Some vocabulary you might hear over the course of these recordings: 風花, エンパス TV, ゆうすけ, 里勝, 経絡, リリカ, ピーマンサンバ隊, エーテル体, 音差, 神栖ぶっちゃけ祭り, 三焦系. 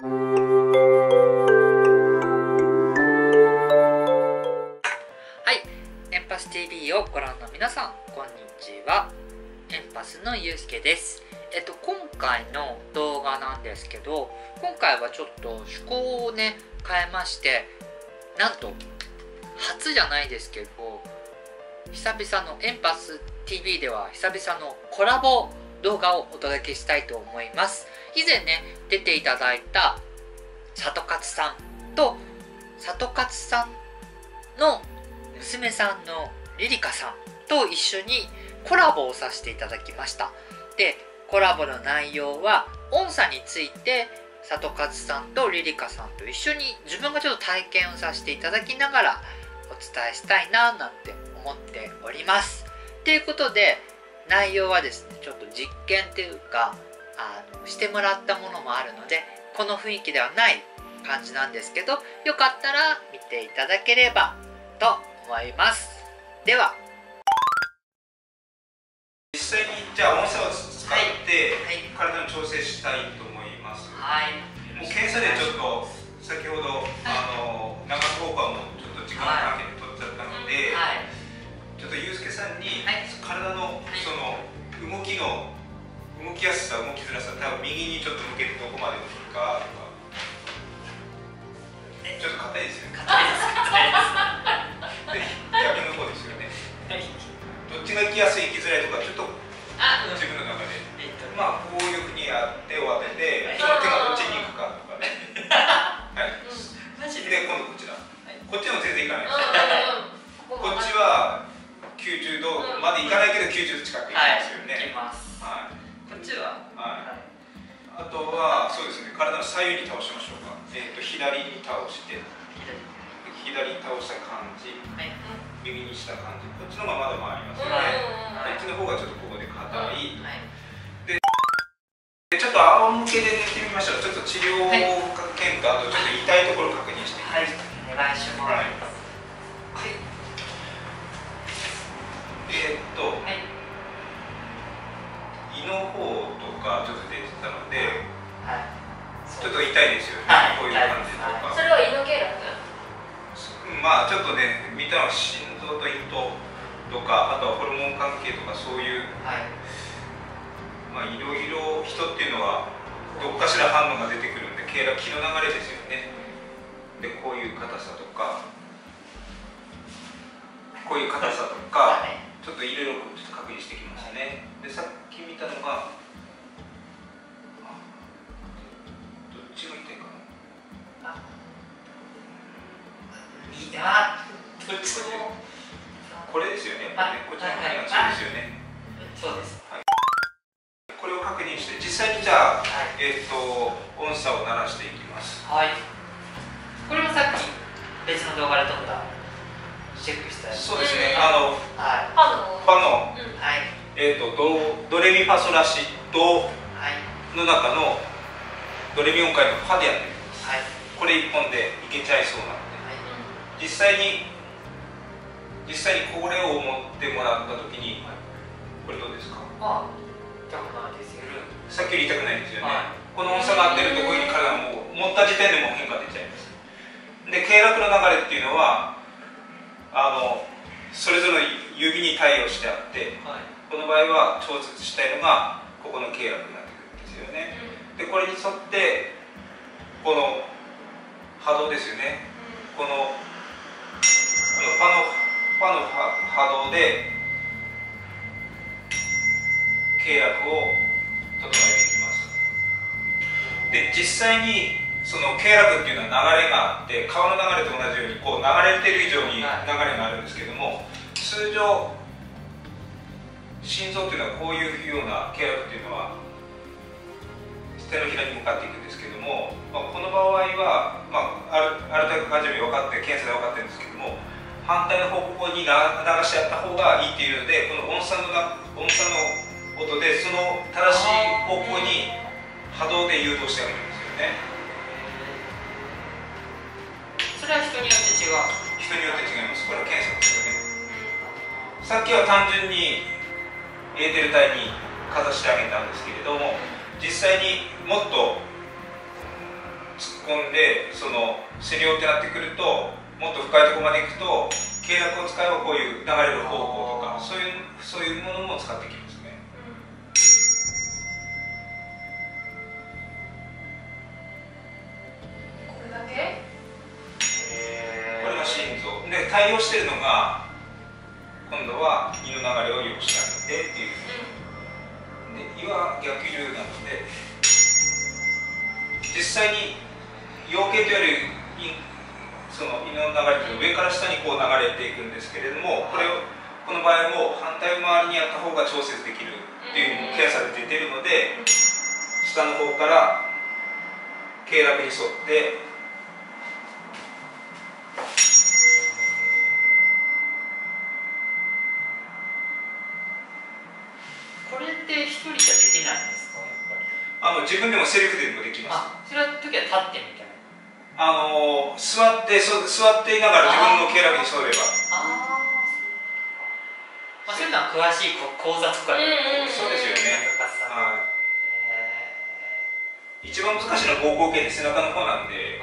エンパス TV をご覧の皆さん、こんにちは。エンパスのゆうすけです。今回の動画なんですけど、今回はちょっと趣向をね変えまして、なんと初じゃないですけど、久々のエンパス TV では久々のコラボ動画をお届けしたいと思います。以前ね出ていただいた里勝さんと里勝さんの娘さんのリリカさんと一緒にコラボをさせていただきました。でコラボの内容は音差について里勝さんとリリカさんと一緒に自分がちょっと体験をさせていただきながらお伝えしたいななんて思っております。ということで内容はですね、ちょっと実験というかしてもらったものもあるので、この雰囲気ではない感じなんですけど、よかったら見ていただければと思います。では実際にじゃあ音差を使って体の調整したいと思います。はい、もう検査でちょっと先ほど長くオーバーもちょっと時間をかけて取っちゃったので、はい、ちょっとゆうすけさんに体のその動きやすさ動きづらさ、多分右にちょっと向けてどこまで向くかとか、ちょっと硬いですよね。硬いです。で逆の方ですよね。どっちが行きやすい行きづらいとかちょっと自分の中で、まあこういうふうに手を当てて、その手がどっちに行くかとかね。はい。マジで。で今度こちら。こっちも全然いかないです。こっちは90度までいかないけど90度近くいきますよね。はい。こっちは。はい。あとはそうですね。体の左右に倒しましょうか。左に倒して、左に倒した感じ、右にした感じ。こっちのままでもありますよね。こっちの方がちょっとここで硬い。で、ちょっと仰向けで寝てみましょう。ちょっと治療検査とちょっと痛いところ確認していきます。お願いします。はい。はい、胃の方とかちょっと出てたので、はい、ちょっと痛いですよね、はい、こういう感じとか、はい、それは胃の経絡、まあちょっとね見たのは心臓と咽頭とか、あとはホルモン関係とか、そういう、はい、まあいろいろ人っていうのはどっかしら反応が出てくるんで、経絡、気の流れですよね。でこういう硬さとかこういう硬さとか、はい、ちょっといろいろ確認してきますね。でさっき見たのがどっちが痛いかな。どっちもこれですよね。こっちの方が強いですよね。そうです。はい、これを確認して実際にじゃあ、はい、音差を鳴らしていきます。はい。これもさっき別の動画で撮った。チェックしたい。そうですね。ファのドレミファソラシドの中のドレミ音階のファでやってみます。はい、これ一本でいけちゃいそうなので、はい、実際にこれを持ってもらったときに、はい、これどうですか？あ、痛くないですよね。さっきより痛くないですよね。はい、この音差が合ってるとこういうふうに体がもう持った時点でもう変化出ちゃいます。で経絡の流れっていうのはそれぞれの指に対応してあって、はい、この場合は調節したいのがここの経絡になってくるんですよね。でこれに沿ってこの波動ですよね、このファの波動で経絡を整えていきます。で実際にその経絡っていうのは流れがあって、川の流れと同じようにこう流れてる以上に流れがあるんですけども、通常心臓っていうのはこういうような経絡っていうのは手のひらに向かっていくんですけども、まあ、この場合は、まあ、ある程度感じも分かって検査で分かってるんですけども、反対の方向に流し合った方がいいっていうので、この音差の音でその正しい方向に波動で誘導してあげるんですよね。それは人によって違う。人によって違います。これは検査ですよね。さっきは単純にエーテル体にかざしてあげたんですけれども、実際にもっと込んでその競り合ってなってくると、もっと深いところまでいくと契約を使えばこういう流れる方法とかそういうものも使ってきますね。これだけ？これが心臓で対応してるのが今度は胃の流れを利用したのでっていう。で、胃は逆流なので実際に養鶏とよりその胃の流れというのは上から下にこう流れていくんですけれども、これをこの場合も反対回りにやった方が調節できるっていう検査で出てるので、下の方から経絡に沿ってこれって一人じゃできないんですか？自分でもセルフでもできます。それは時は立ってみたいな座っていながら自分の経絡に沿えばそういうのは詳しい講座とかそうですよね。一番難しいのは膀胱系で背中の方なんで、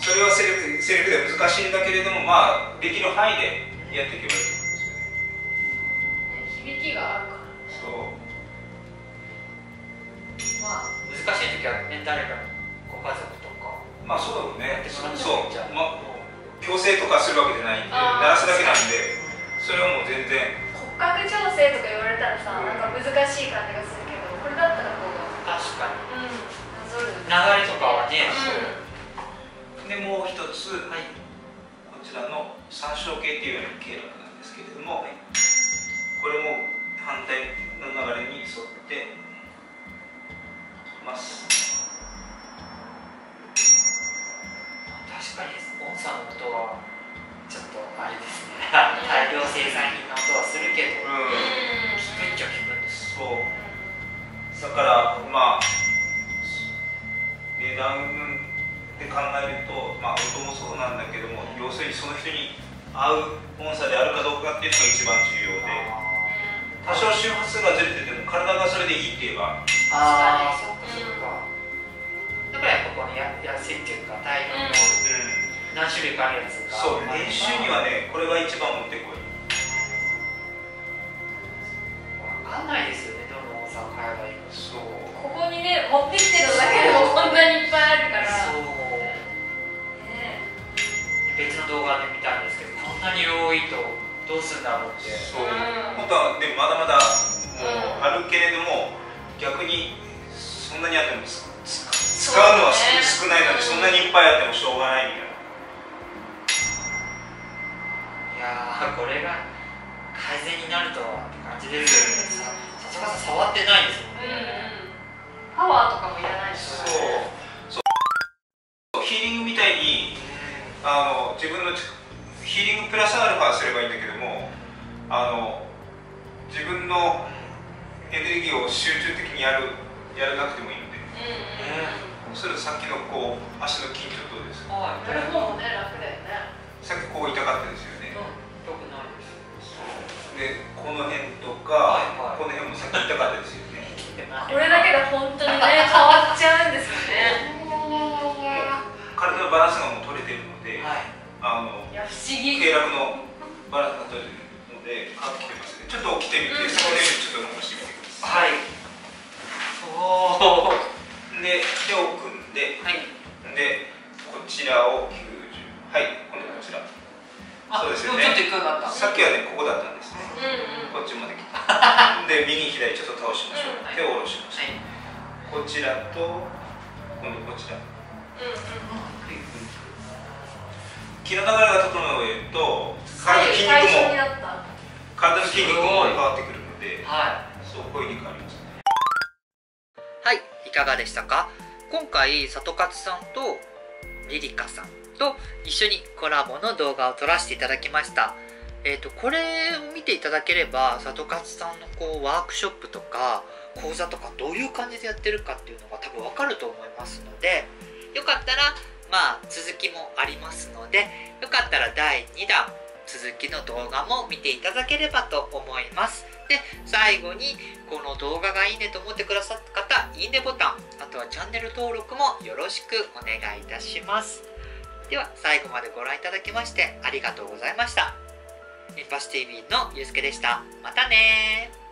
それはセルフでは難しいんだけれども、まあできる範囲でやっていけばいいと思うんですよね。響きがあるからそう難しい時はね、誰かご家族とかまあそうだろうね。そう、まあ、矯正とかするわけじゃないんで鳴らすだけなんで、それはもう全然骨格調整とか言われたらさ、なんか難しい感じがするけど、これだったらこう確かに、流れとかはね、そうで、もう一つ、はい、こちらの三焦系っていうような経絡なんですけれども、これも反対の流れに沿ってます。確かに音さんの音はちょっとあれですね。大量生産品の音はするけど、聞くっちゃ聞くんです。そう。だからまあ値段で考えると、まあ音もそうなんだけども、要するにその人に合う音差であるかどうかっていうのが一番重要で。多少周波数がずれてても体がそれでいいって言えば、そうかそうか。だからやっぱこの安いっていうか大量の何種類かあるやつが、そう練習にはね、これが一番持ってこい。分かんないですよね、どの重さを買えばいいか。そうここにね、持ってきてるだけでもこんなにいっぱいあるから。そうね、別の動画で見たんですけど、こんなに多いとどうするんだろうって。そう、本当はでもまだまだもうあるけれども、逆にそんなにあっても使うのは少ないので、そんなにいっぱいあってもしょうがないみたいな。いやー、これが改善になるとはって感じですよね。さすがさ触ってないですもんね。パワーとかもいらないし。そう、ヒーリングみたいに自分のヒーリングプラスアルファすればいいんだけども、自分のエネルギーを集中的にやらなくてもいいので、それとさっきのこう足の筋トレどうですか？これもね、楽だよね。さっきこう痛かったですよね。よくないです。で、この辺とか、この辺もさっき痛かったですよね。これだけで本当にね、変わっちゃうんですよね。体のバランスがもう取れてるので、経絡のバランスが取れてるので、起きてますね。ちょっと起きてみて、そこでちょっと伸ばしてみてください。はい。で、手を組んで、で、こちらを90、はい、今度こちら。そうですよね。さっきはね、ここだったんですね。こっちまで来た。で、右左ちょっと倒しましょう。手を下ろしましょう。こちらと、今度こちら。気の流れが整えると体の筋肉も変わってくるので、そうこういうふうに変わりますね。はい、いかがでしたか？今回里勝さんとりりかさんと一緒にコラボの動画を撮らせていただきました。これを見ていただければ、里勝さんのこうワークショップとか講座とかどういう感じでやってるかっていうのが多分わかると思いますので、よかったらまあ続きもありますので、よかったら第2弾続きの動画も見ていただければと思います。で、最後にこの動画がいいねと思ってくださった方、いいねボタン、あとはチャンネル登録もよろしくお願いいたします。では最後までご覧いただきましてありがとうございました。ニッパス TV のゆうすけでした。またねー。